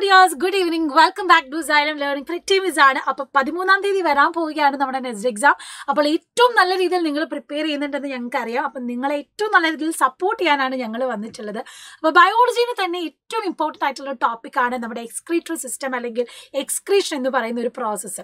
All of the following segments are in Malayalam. Hello dears, good evening. Welcome back to Zion Learning. Pretty much ആണ്. അപ്പോൾ 13ാം തീയതി വരാൻ പോവുകയാണ് നമ്മുടെ നെക്സ്റ്റ് എക്സാം. അപ്പോൾ ഏറ്റവും നല്ല രീതിയിൽ നിങ്ങൾ പ്രിപ്പയർ ചെയ്യുന്നുണ്ടെന്ന് ഞങ്ങൾക്ക് അറിയാം. അപ്പോൾ നിങ്ങളെ ഏറ്റവും നല്ല രീതിയിൽ സപ്പോർട്ട് ചെയ്യാനാണ് ഞങ്ങൾ വന്നിട്ടുള്ളത്. അപ്പോൾ ബയോളജിയിൽ തന്നെ ഏറ്റവും ഇമ്പോർട്ടന്റ് ആയിട്ടുള്ള ടോപ്പിക് ആണ് നമ്മുടെ എക്സ്ക്രീറ്ററി സിസ്റ്റം അല്ലെങ്കിൽ എക്സ്ക്രീഷൻ എന്ന് പറയുന്ന ഒരു പ്രോസസ്സ്.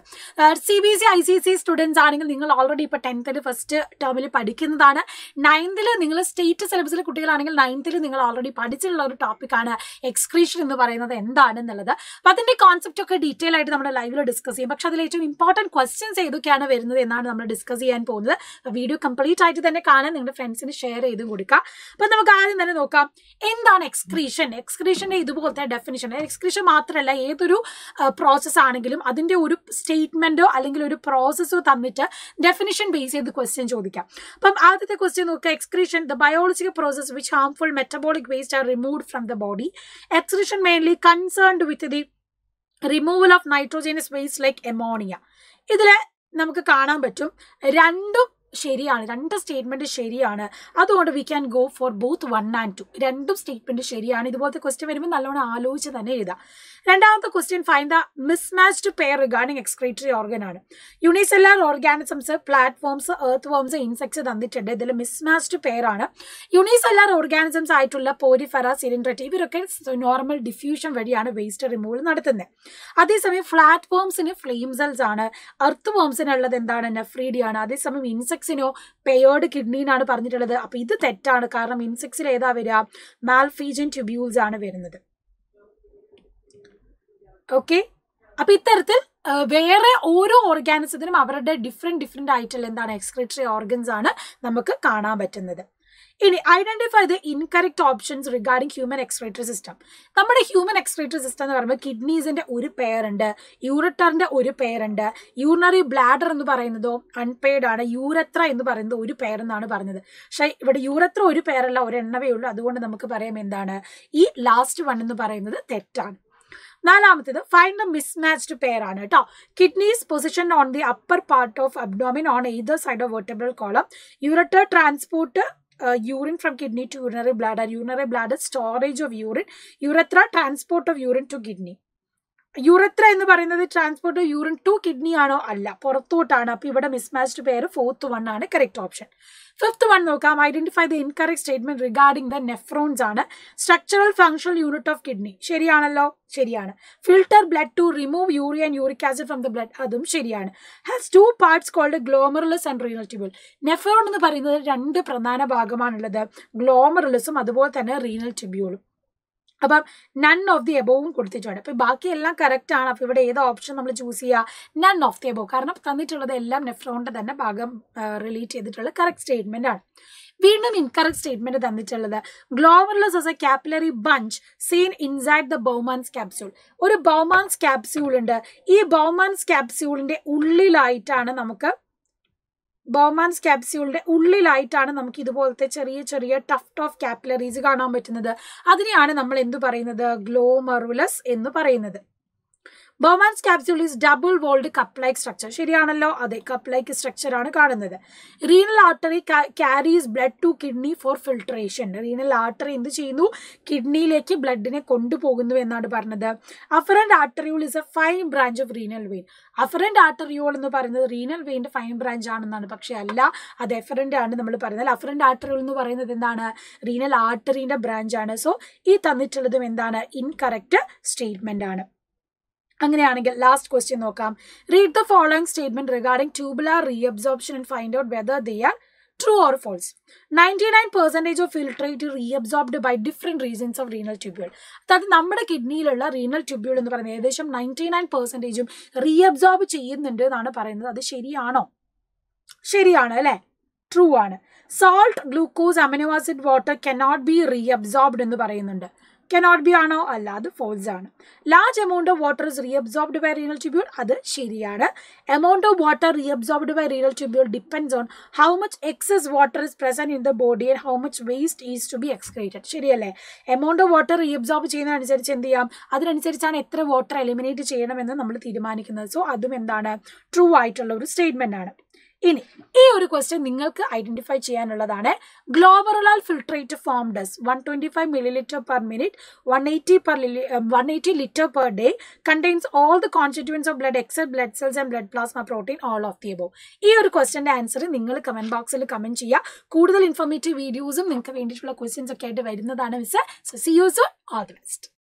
CBSE ICSE സ്റ്റുഡന്റ്സ് ആണെങ്കിൽ നിങ്ങൾ ഓൾറെഡി ഇപ്പോൾ 10th ഫസ്റ്റ് ടേമിൽ പഠിക്കുന്നതാണ്. 9th നിങ്ങൾ സ്റ്റേറ്റ് സിലബസിലെ കുട്ടികളാണെങ്കിൽ 9th നിങ്ങൾ ഓൾറെഡി പഠിച്ചിട്ടുള്ള ഒരു ടോപ്പിക് ആണ് എക്സ്ക്രീഷൻ എന്ന് പറയുന്നത്. എന്താണെന്നുള്ളത് അപ്പം അതിൻ്റെ കോൺസെപ്റ്റ് ഒക്കെ ഡീറ്റെയിൽ ആയിട്ട് നമ്മുടെ ലൈവിൽ ഡിസ്കസ് ചെയ്യും. പക്ഷെ അതിൽ ഏറ്റവും ഇമ്പോർട്ടൻറ്റ് ക്വസ്റ്റ്യൻസ് ഏതൊക്കെയാണ് വരുന്നത് എന്നാണ് നമ്മൾ ഡിസ്കസ് ചെയ്യാൻ പോകുന്നത്. വീഡിയോ കംപ്ലീറ്റ് ആയിട്ട് തന്നെ കാണാൻ നിങ്ങളുടെ ഫ്രണ്ട്സിന് ഷെയർ ചെയ്ത് കൊടുക്കുക. അപ്പം നമുക്ക് ആദ്യം തന്നെ നോക്കാം എന്താണ് എക്സ്ക്രീഷൻ. എക്സ്ക്രീഷൻ്റെ ഇതുപോലത്തെ ഡെഫിനിഷൻ. എക്സ്ക്രീഷൻ മാത്രമല്ല ഏതൊരു പ്രോസസ്സ് ആണെങ്കിലും അതിൻ്റെ ഒരു സ്റ്റേറ്റ്മെൻറ്റോ അല്ലെങ്കിൽ ഒരു പ്രോസസ്സോ തന്നിട്ട് ഡെഫിനിഷൻ ബേസ് ചെയ്ത് ക്വസ്റ്റ്യൻ ചോദിക്കാം. അപ്പം ആദ്യത്തെ ക്വസ്റ്റ്യൻ നോക്കുക. Excretion the biological process which harmful metabolic waste are removed from the body. Excretion mainly concerned with the removal of nitrogenous waste like ammonia. ഇതില് നമുക്ക് കാണാൻ പറ്റും രണ്ടും ശരിയാണ്, രണ്ട് സ്റ്റേറ്റ്മെൻറ്റ് ശരിയാണ്. അതുകൊണ്ട് we can go for both 1 and 2. രണ്ടും സ്റ്റേറ്റ്മെൻറ്റ് ശരിയാണ്. ഇതുപോലത്തെ ക്വസ്റ്റ്യൻ വരുമ്പോൾ നല്ലോണം ആലോചിച്ച് തന്നെ എഴുതാം. രണ്ടാമത്തെ question find the mismatched pair regarding excretory organ ആണ്. Unicellular organisms, platforms, earth വർംസ്, insects തന്നിട്ടുണ്ട്. ഇതിൽ മിസ്മാച്ച്ഡ് പെയർ ആണ്. യൂണിസെല്ലാർ ഓർഗാനിസംസ് ആയിട്ടുള്ള പോരിഫെറ, സിലിൻഡ്രറ്റ് ഇവരൊക്കെ നോർമൽ ഡിഫ്യൂഷൻ വഴിയാണ് വേസ്റ്റ് റിമൂവൽ നടത്തുന്നത്. അതേസമയം പ്ലാറ്റ്ഫോംസിന് ഫ്ലെയിം സെൽസ് ആണ്, എർത്ത് വർംസിനുള്ളത് എന്താണ് നെഫ്രീഡിയാണ്. അതേസമയം ഇൻസെക്ട് പെയർഡ് കിഡ്നിന്നാണ് പറഞ്ഞിട്ടുള്ളത്. അപ്പൊ ഇത് തെറ്റാണ്. കാരണം ഇൻസെക്ട്സിൽ ഏതാ വരിക? മാൽഫീജൻ ട്യൂബ്യൂൾസ് ആണ് വരുന്നത്. ഓക്കെ, അപ്പൊ ഇത്തരത്തിൽ വേറെ ഓരോ ഓർഗാനിസത്തിനും അവരുടെ ഡിഫറെന്റ് ആയിട്ടുള്ള എന്താണ് എക്സ്ക്രീറ്ററി ഓർഗൻസ് ആണ് നമുക്ക് കാണാൻ പറ്റുന്നത്. ഇനി identify the incorrect options regarding human excretory system. നമ്മുടെ ഹ്യൂമൻ എക്സ്ക്രീറ്ററി സിസ്റ്റം എന്ന് പറയുമ്പോൾ കിഡ്നീസിൻ്റെ ഒരു പെയറുണ്ട്, യൂററ്ററിൻ്റെ ഒരു പെയറുണ്ട്, യൂറിനറി ബ്ലാഡർ എന്ന് പറയുന്നതോ അൺപെയർഡ് ആണ്, യൂറത്ര എന്ന് പറയുന്നത് ഒരു പെയറെന്നാണ് പറഞ്ഞത്. പക്ഷേ ഇവിടെ യൂറത്ര ഒരു പെയറല്ല, ഒരെണ്ണവേ ഉള്ളൂ. അതുകൊണ്ട് നമുക്ക് പറയാം എന്താണ് ഈ ലാസ്റ്റ് 1 എന്ന് പറയുന്നത് തെറ്റാണ്. നാലാമത്തേത് ഫൈൻഡ് ദ മിസ്മാച്ച്ഡ് പെയർ ആണ് കേട്ടോ. Kidneys position on the upper part of abdomen on either side of vertebral column. Ureter transport urine from kidney to urinary bladder storage of urine, urethra transport of urine to kidney. Urethra എന്ന് പറയുന്നത് ട്രാൻസ്പോർട്ട് യൂറിൻ ടു കിഡ്നി ആണോ? അല്ല, പുറത്തോട്ടാണ്. അപ്പോൾ ഇവിടെ മിസ്മാച്ച്ഡ് പേര് 4th 1 ആണ് കറക്റ്റ് ഓപ്ഷൻ. 5th 1 നോക്കാം. Identify the incorrect statement regarding the nephrons ആണ്. Structural functional unit of kidney ശരിയാണല്ലോ, ശരിയാണ്. Filter blood to remove urea and uric acid from the blood, അതും ശരിയാണ്. Has 2 parts called glomerulus and renal tubule. Nephron എന്ന് പറയുന്നത് 2 പ്രധാന ഭാഗമാണുള്ളത്, ഗ്ലോമറുലസും അതുപോലെ തന്നെ റീനൽ ട്യൂബ്യൂളും. അപ്പം നൺ ഓഫ് ദി എബോവും കൊടുത്തിട്ടുണ്ട്. അപ്പോൾ ബാക്കിയെല്ലാം കറക്റ്റ് ആണ്. അപ്പോൾ ഇവിടെ ഏത് ഓപ്ഷൻ നമ്മൾ ചൂസ് ചെയ്യുക? None of the above. കാരണം തന്നിട്ടുള്ളത് എല്ലാം നെഫ്രോണിൻ്റെ തന്നെ ഭാഗം റിലേറ്റ് ചെയ്തിട്ടുള്ള കറക്റ്റ് സ്റ്റേറ്റ്മെൻ്റ് ആണ്. വീണ്ടും ഇൻകറക്റ്റ് സ്റ്റേറ്റ്മെന്റ് തന്നിട്ടുള്ളത് glomerulus as a capillary bunch seen inside the Bowman's capsule. ഒരു ബൗമാൻസ് ക്യാപ്സ്യൂൾ ഉണ്ട്. ഈ ബൗമാൻസ് ക്യാപ്സ്യൂളിൻ്റെ ഉള്ളിലായിട്ടാണ് നമുക്ക് ഇതുപോലത്തെ ചെറിയ ചെറിയ ടഫ്റ്റ് ഓഫ് കാപ്പിലറീസ് കാണാൻ പറ്റുന്നത്. അതിനെയാണ് നമ്മൾ എന്ത് പറയുന്നത്? ഗ്ലോമറുലസ് എന്ന് പറയുന്നത്. Bowman's capsule is double walled cup like structure ശരിയാണല്ലോ. അതെ, കപ്പ് ലൈക്ക് സ്ട്രക്ചർ ആണ് കാണുന്നത്. Renal artery carries blood to kidney for filtration. Renal artery എന്ത് ചെയ്യുന്നു? കിഡ്നിയിലേക്ക് ബ്ലഡിനെ കൊണ്ടുപോകുന്നു എന്നാണ് പറഞ്ഞത്. Afferent arteriole is a fine branch of renal vein. Afferent arteriole എന്ന് പറയുന്നത് റീനൽ വെയിൻ്റെ ഫൈൻ ബ്രാഞ്ച് ആണെന്നാണ്. പക്ഷേ അല്ല, അത് എഫറൻ്റ് ആണ് നമ്മൾ പറഞ്ഞത്. അഫറൻറ്റ് ആർട്ടറിയോൾ എന്ന് പറയുന്നത് എന്താണ്? റീനൽ ആർട്ടറിൻ്റെ ബ്രാഞ്ച് ആണ്. സോ ഈ തന്നിട്ടുള്ളതും എന്താണ്? ഇൻകറക്റ്റ് സ്റ്റേറ്റ്മെൻ്റ് ആണ്. അങ്ങനെയാണെങ്കിൽ ലാസ്റ്റ് ക്വസ്റ്റ്യൻ നോക്കാം. Read the following statement regarding tubular reabsorption and find out whether they are true or false. 99% of filtrate reabsorbed by different reasons of renal tubule. അതായത് നമ്മുടെ കിഡ്നിയിലുള്ള റീനൽ ട്യൂബ്യൂൾ എന്ന് പറയുന്നത് ഏകദേശം 99%ഉം റീഅബ്സോർബ് ചെയ്യുന്നുണ്ട് എന്നാണ് പറയുന്നത്. അത് ശരിയാണോ? ശരിയാണ് അല്ലേ, ട്രൂ ആണ്. Salt, glucose, amino acid, water cannot be reabsorbed എന്ന് പറയുന്നുണ്ട്. cannot be ആണോ? അല്ല, അത് ഫോൾസ് ആണ്. Large amount of water is reabsorbed by renal tubule, അത് ശരിയാണ്. Amount of water reabsorbed by renal tubule depends on how much excess water is present in the body and how much waste is to be excreted. ശരിയല്ലേ, എമൗണ്ട് ഓഫ് വാട്ടർ റീഅബ്സോർബ് ചെയ്യുന്നതനുസരിച്ച് എന്ത് ചെയ്യാം? അതിനനുസരിച്ചാണ് എത്ര വാട്ടർ എലിമിനേറ്റ് ചെയ്യണമെന്ന് നമ്മൾ തീരുമാനിക്കുന്നത്. സോ അതും എന്താണ്? ട്രൂ ആയിട്ടുള്ള ഒരു സ്റ്റേറ്റ്മെന്റ് ആണ്. In this question, you can identify glomerular filtrate formed as 125 milliliter per minute, 180 liter per day, contains all the constituents of blood except blood cells and blood plasma protein, all of the above. This question answer you in the comment box. Comment informative videos and questions. So see you soon. All the best.